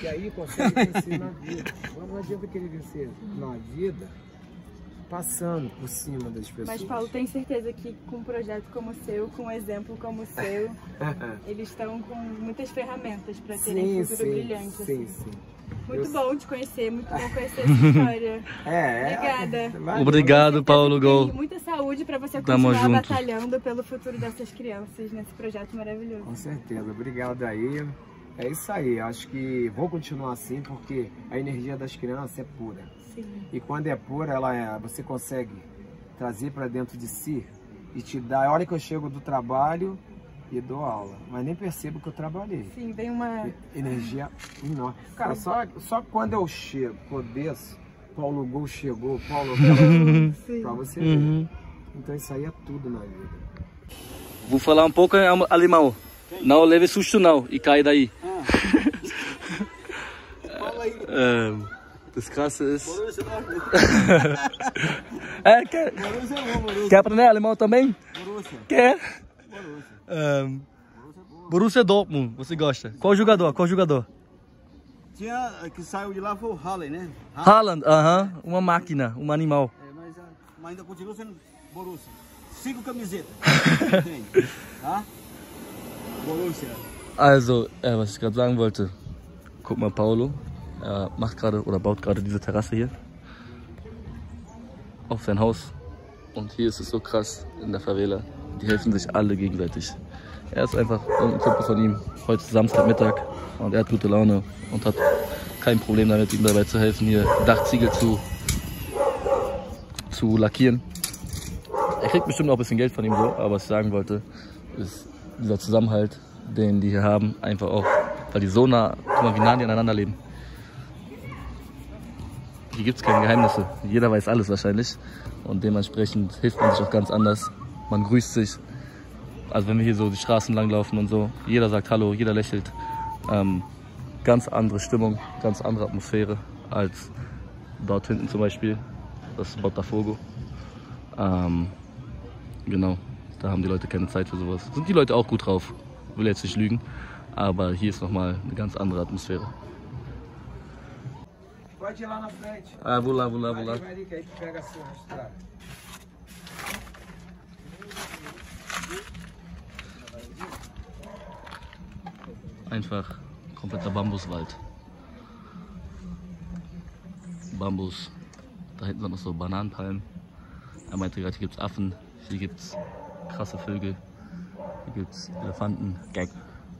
E aí consegue vencer na vida. Não adianta querer vencer na vida passando por cima das pessoas. Mas, Paulo, tenho certeza que com um projeto como o seu, com um exemplo como o seu, eles estão com muitas ferramentas para terem um futuro brilhante. Sim, assim. sim. Muito eu... bom te conhecer, muito bom conhecer essa história. É, Obrigada. Valeu. Obrigado, Paulo Gol. Muita saúde para você continuar Tamo batalhando junto. pelo futuro dessas crianças nesse projeto maravilhoso. Com certeza, obrigado aí. É isso aí, acho que vou continuar assim porque a energia das crianças é pura. Sim. E quando é pura, ela é, você consegue trazer para dentro de si e te dá. A hora que eu chego do trabalho... E dou aula, mas nem percebo que eu trabalhei. Sim, vem uma... energia enorme. Cara, só, só quando eu chego, quando desço, Paulo Gol chegou, Paulo Gol, pra você ver. Então isso aí é tudo na vida. Vou falar um pouco alemão. Quem? Não leve susto não, e cai daí. Ah. Fala aí. Um... Das Krasse ist... Borussia Dortmund. é, quer... Borussia, Borussia. Quer aprender alemão também? Borussia. Quer? Borussia. Um, Borussia Dortmund, você gosta? Qual jogador? Qual jogador? Tinha que saiu de lá foi o Haaland, né? Haaland, aham, uh-huh, uma máquina, um animal. É, mas, mas ainda continua sendo Borussia. Cinco camisetas. Tem, tá? Borussia. Also, é, was ich gerade sagen wollte. Guck mal, Paulo er macht gerade oder baut gerade diese Terrasse hier auf sein Haus. Und hier ist es so krass in der Favela. Die helfen sich alle gegenseitig. Er ist einfach ein Kumpel von ihm. Heute ist Samstagmittag und er hat gute Laune und hat kein Problem damit, ihm dabei zu helfen, hier Dachziegel zu, zu lackieren. Er kriegt bestimmt auch ein bisschen Geld von ihm so, aber was ich sagen wollte, ist dieser Zusammenhalt, den die hier haben, einfach auch, weil die so nah, guck mal, wie nah die aneinander leben. Hier gibt es keine Geheimnisse. Jeder weiß alles wahrscheinlich und dementsprechend hilft man sich auch ganz anders. Man grüßt sich, also wenn wir hier so die Straßen lang laufen und so, jeder sagt Hallo, jeder lächelt. Ähm, ganz andere Stimmung, ganz andere Atmosphäre als dort hinten zum Beispiel, das Botafogo. Ähm, genau, da haben die Leute keine Zeit für sowas. Sind die Leute auch gut drauf, will jetzt nicht lügen, aber hier ist nochmal eine ganz andere Atmosphäre. Pode ir lá na frente. Ah, vou lá, vou lá, vou lá. Einfach kompletter Bambuswald. Bambus. Da hinten sind noch so Bananenpalmen. Er meinte gerade, hier gibt es Affen, hier gibt es krasse Vögel, hier gibt es Elefanten.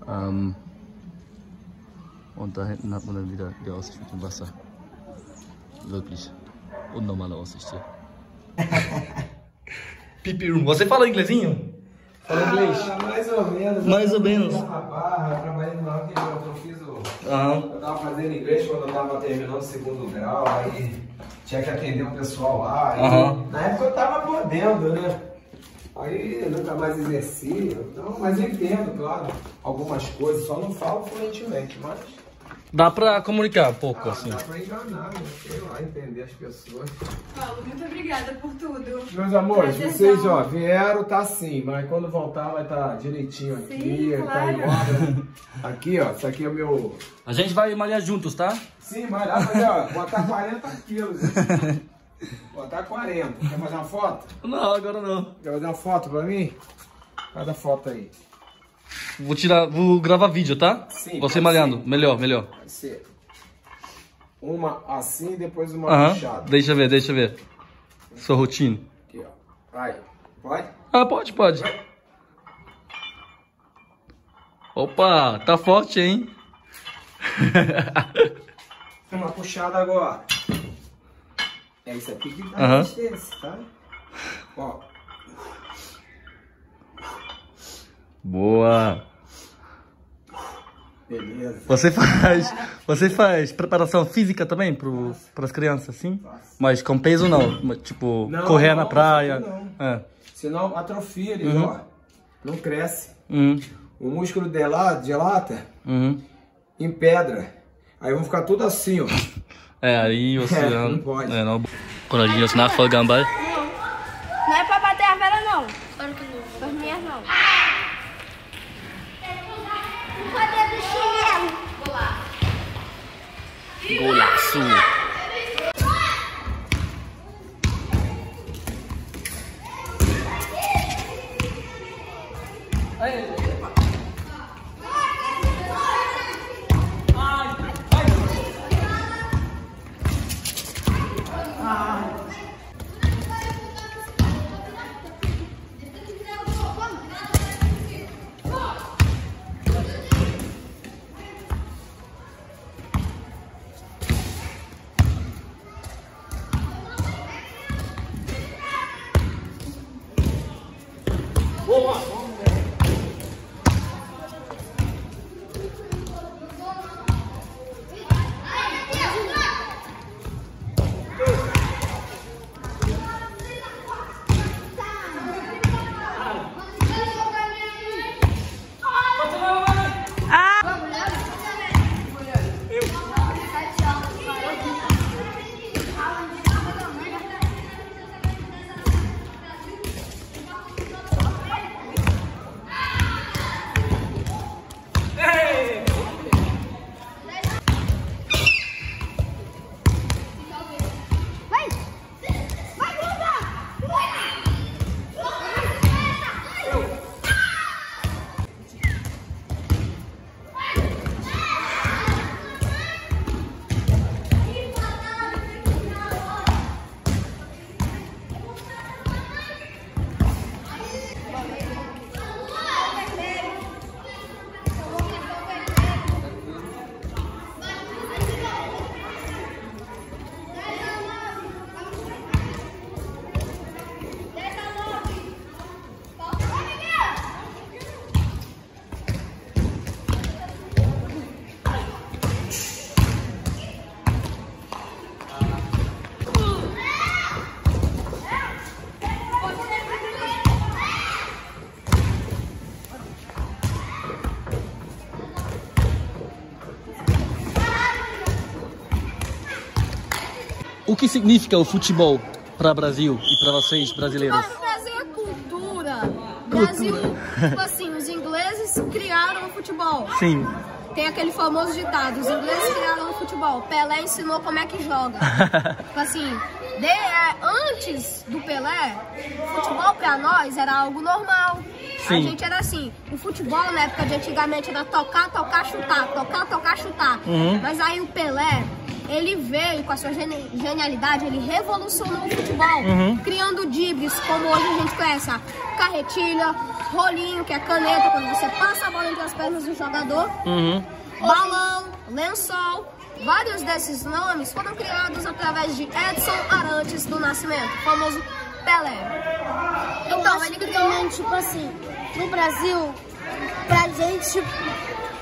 Ähm, und da hinten hat man dann wieder die Aussicht mit dem Wasser. Wirklich unnormale Aussicht hier. Pipirum, você fala inglesinho? Ah, mais ou menos. Mais ou menos. Na Barra, eu trabalhei no ano que eu fiz o... Uhum. Eu tava fazendo inglês quando eu tava terminando o segundo grau, aí tinha que atender o pessoal lá. Uhum. E, na época eu tava podendo, né? Aí nunca mais exerci, então, mas eu entendo, claro, algumas coisas, só não falo fluentemente, mas... Dá pra comunicar um pouco, ah, assim. Dá pra enganar, sei lá, entender as pessoas. Paulo, muito obrigada por tudo. Meus amores, Prazer vocês ó, vieram, tá assim, mas quando voltar vai tá direitinho aqui. Sim, claro. Tá embora. Aqui, ó, isso aqui é o meu... A gente vai malhar juntos, tá? Sim, malhar, mas ó, botar quarenta quilos. Botar quarenta. Quer fazer uma foto? Não, agora não. Quer fazer uma foto pra mim? Faz a foto aí. Vou tirar, vou gravar vídeo, tá? Sim. Você malhando, ser. melhor, melhor. Vai ser uma assim, depois uma uh -huh. fechada. Deixa eu ver, deixa eu ver. Sua rotina. Aqui, ó. Vai. Pode? Ah, pode, pode. Vai. Opa, tá forte, hein? Uma puxada agora. É isso aqui que dá resistência, tá? Ó. Boa. Beleza. Você faz, você faz preparação física também para as crianças, assim? Nossa. Mas com peso não? Tipo, não, correr não, na praia? Não, é. Senão atrofia ele, uhum. ó. Não cresce. Uhum. O músculo delata, delata uhum. em pedra. Aí vão ficar tudo assim, ó. É, aí você... É, não, não pode. É, não. Corajinho, você não vai falar gambar? Não. Não é pra bater a vela, não. Claro que não. Por minhas não. Golaço! O que significa o futebol para o Brasil e para vocês, brasileiros? O Brasil é cultura. cultura. Brasil, assim, os ingleses criaram o futebol. Sim. Tem aquele famoso ditado, os ingleses criaram o futebol. Pelé ensinou como é que joga. assim, de, antes do Pelé, o futebol para nós era algo normal. Sim. A gente era assim, o futebol na época de antigamente era tocar, tocar, chutar, tocar, tocar, chutar. Uhum. Mas aí o Pelé... Ele veio com a sua genialidade, ele revolucionou o futebol, uhum. criando dribles, como hoje a gente conhece, a carretilha, rolinho, que é caneta, quando você passa a bola entre as pernas do jogador, uhum. balão, lençol. Vários desses nomes foram criados através de Edson Arantes do Nascimento, famoso Pelé. Eu então, ele criou, também, tipo assim, no Brasil, pra gente,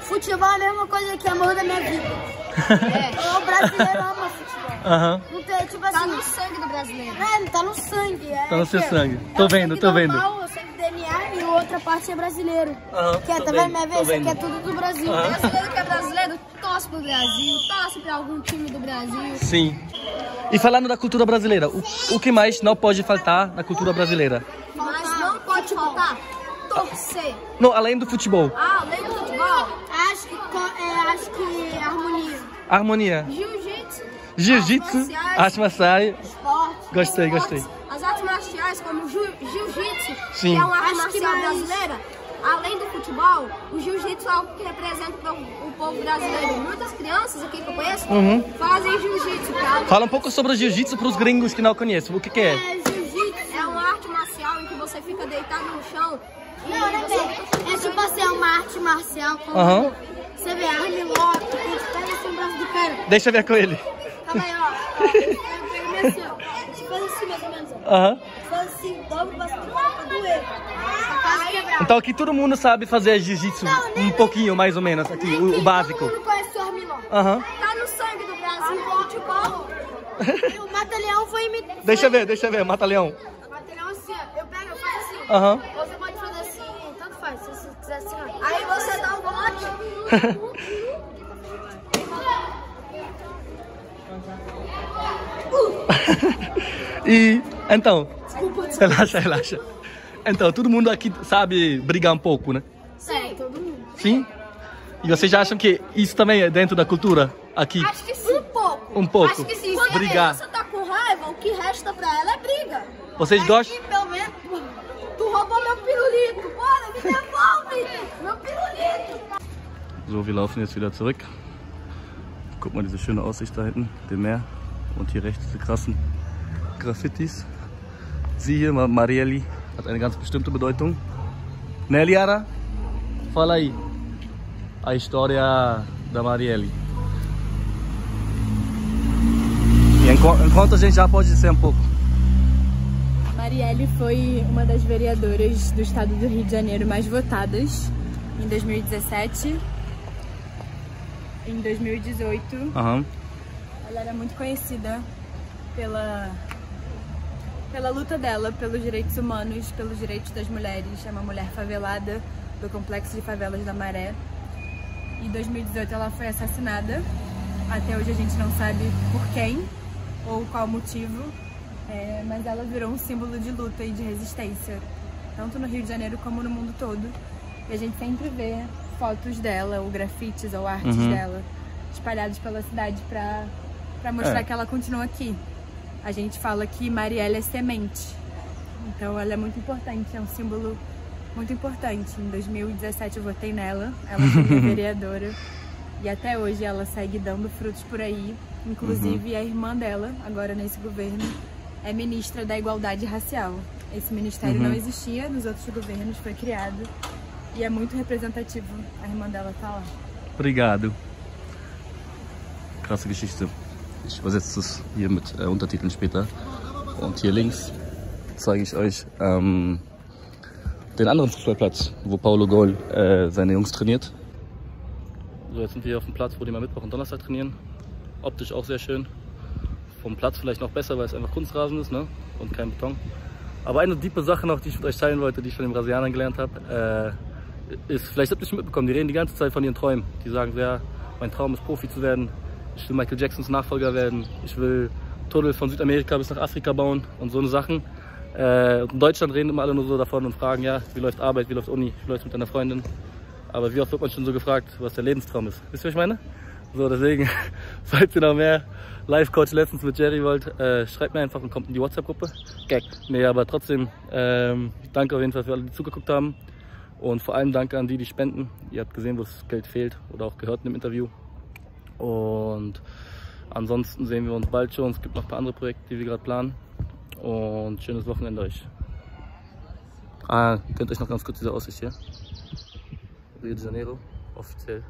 futebol é a mesma coisa que amor da minha vida. É. O brasileiro ama futebol. Uhum. Então, tipo assim, tá no sangue do brasileiro. É, tá no sangue. É, tá no seu sangue. Tô vendo, tô vendo. Eu sei que D N A e outra parte é brasileiro. Uhum, que é, tá vendo minha vez? Isso aqui é tudo do Brasil. Uhum. Brasileiro que é brasileiro, torce pro Brasil, torce pra algum time do Brasil. Sim. E falando da cultura brasileira, o, o que mais não pode faltar na cultura brasileira? Mas não pode faltar torcer. Não, além do futebol. Ah, além do futebol? Acho que, é, acho que harmonia. Harmonia. Jiu-jitsu. Jiu-jitsu. Artes marciais. Esporte. Gostei, esportes, gostei. As artes marciais, como jiu-jitsu, que é uma arte marcial brasileira, além do futebol, o jiu-jitsu é algo que representa o povo brasileiro. Muitas crianças aqui que eu conheço uhum. fazem jiu-jitsu. Tá? Fala um pouco sobre o jiu-jitsu para os gringos que não conhecem. O que, que é? É, jiu-jitsu é uma arte marcial em que você fica deitado no chão. E não, não você... É tipo assim, é uma arte marcial. Como uhum. Você vê arme logo, você pega assim o braço do cara. Deixa eu ver com ele. Calma aí, ó. Eu pego minha assim, ó. Tipo assim, mais ou menos. Aham. Assim, dobro pra doer. Então aqui todo mundo sabe fazer jiu-jitsu um pouquinho, mais ou menos, aqui, o, o básico. Todo mundo conhece o armiló. Uhum. Tá no sangue do Brasil, o futebol. O mata-leão foi imitado. Deixa eu ver, deixa eu ver, mata-leão. O mata-leão assim, ó. Eu pego, eu faço assim. Aham. Uhum. Você pode fazer assim, tanto faz, se você quiser assim, ó. Aí você dá um bote. E, então... Desculpa, desculpa. Relaxa, relaxa. Então, todo mundo aqui sabe brigar um pouco, né? Sim, todo mundo. Sim? E vocês já acham que isso também é dentro da cultura aqui? Acho que sim. Um pouco. Um pouco. Acho que sim. Quando brigar. Quando a criança tá com raiva, o que resta pra ela é briga. Vocês é gostam? Que, pelo menos, tu roubou meu pirulito. Bora, me devolve. Meu pirulito. So, wir laufen jetzt wieder zurück. Guck mal, diese schöne Aussicht da hinten, dem Meer. Und hier rechts diese krassen Graffitis. Sie hier, Marielle, hat eine ganz bestimmte Bedeutung. Né, Liara? Fala aí a história da Marielle. E enquanto a gente já pode dizer um pouco. Marielle foi uma das vereadoras do estado do Rio de Janeiro mais votadas em dois mil e dezessete, em dois mil e dezoito. Uhum. Ela era muito conhecida pela... Pela luta dela, pelos direitos humanos, pelos direitos das mulheres. É uma mulher favelada do complexo de favelas da Maré. Em dois mil e dezoito ela foi assassinada. Até hoje a gente não sabe por quem ou qual motivo. É, mas ela virou um símbolo de luta e de resistência. Tanto no Rio de Janeiro como no mundo todo. E a gente sempre vê fotos dela, ou grafites, ou artes uhum. dela. Espalhados pela cidade pra, pra mostrar é. que ela continua aqui. A gente fala que Marielle é semente, então ela é muito importante, é um símbolo muito importante. Em dois mil e dezessete eu votei nela, ela foi minha vereadora e até hoje ela segue dando frutos por aí. Inclusive uhum. a irmã dela, agora nesse governo, é ministra da Igualdade Racial. Esse ministério uhum. não existia, nos outros governos foi criado e é muito representativo. A irmã dela tá lá. Obrigado. Krasse Geschichte. Ich übersetze es hier mit äh, Untertiteln später. Und hier links zeige ich euch ähm, den anderen Fußballplatz, wo Paulo Gol äh, seine Jungs trainiert. So, jetzt sind wir hier auf dem Platz, wo die mal Mittwoch und Donnerstag trainieren. Optisch auch sehr schön. Vom Platz vielleicht noch besser, weil es einfach Kunstrasen ist, ne? Und kein Beton. Aber eine diepe Sache noch, die ich mit euch teilen wollte, die ich von den Brasilianern gelernt habe, äh, ist, vielleicht habt ihr es schon mitbekommen, die reden die ganze Zeit von ihren Träumen. Die sagen so, ja, mein Traum ist Profi zu werden. Ich will Michael Jacksons Nachfolger werden, ich will Tunnel von Südamerika bis nach Afrika bauen und so eine Sachen. Äh, in Deutschland reden immer alle nur so davon und fragen, ja, wie läuft Arbeit, wie läuft Uni, wie läuft mit deiner Freundin. Aber wie oft wird man schon so gefragt, was der Lebenstraum ist. Wisst ihr, was ich meine? So, deswegen, falls ihr noch mehr Life-Coach-Lessons mit Jerry wollt, äh, schreibt mir einfach und kommt in die WhatsApp-Gruppe. Gag. Nee, aber trotzdem, ähm, ich danke auf jeden Fall für alle, die zugeguckt haben. Und vor allem danke an die, die spenden. Ihr habt gesehen, wo das Geld fehlt oder auch gehört in dem Interview. Und ansonsten sehen wir uns bald schon. Es gibt noch ein paar andere Projekte, die wir gerade planen. Und schönes Wochenende euch. Ah, könnt euch noch ganz kurz diese Aussicht hier. Rio de Janeiro, offiziell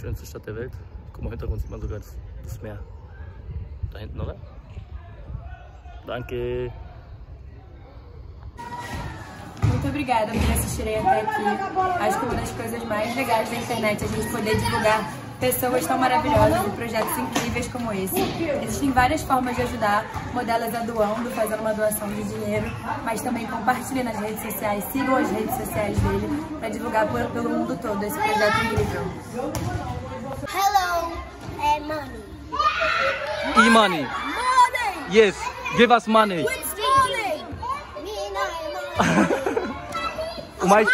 schönste Stadt der Welt. Guck mal, im Hintergrund sieht man sogar das, das Meer. Da hinten, oder? Danke. Muito obrigada por assistirem até aqui. Acho que uma das coisas mais legais da internet é a gente poder divulgar pessoas tão maravilhosas e projetos incríveis como esse. Existem várias formas de ajudar, uma delas é doando, fazendo uma doação de dinheiro, mas também compartilhem nas redes sociais, sigam as redes sociais dele para divulgar por, pelo mundo todo esse projeto incrível. Hello, é money. E money. Money. Yes, give us money. What's money? Me money.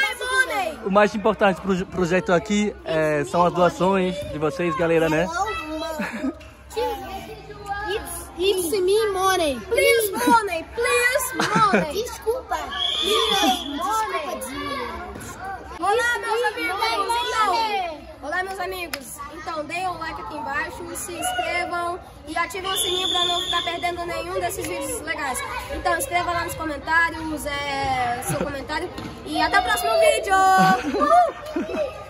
O mais importante pro projeto aqui é, são as doações de vocês, galera, né? It's, it's me money. Please money, please money. Desculpa. Please money. Desculpa. Olá, meus amigos! Então, olá, meus amigos! Então, deem o like aqui embaixo, se inscrevam e ativem o sininho para não ficar perdendo nenhum desses vídeos legais. Então, escreva lá nos comentários, é, seu comentário. E até o próximo vídeo! Uhul!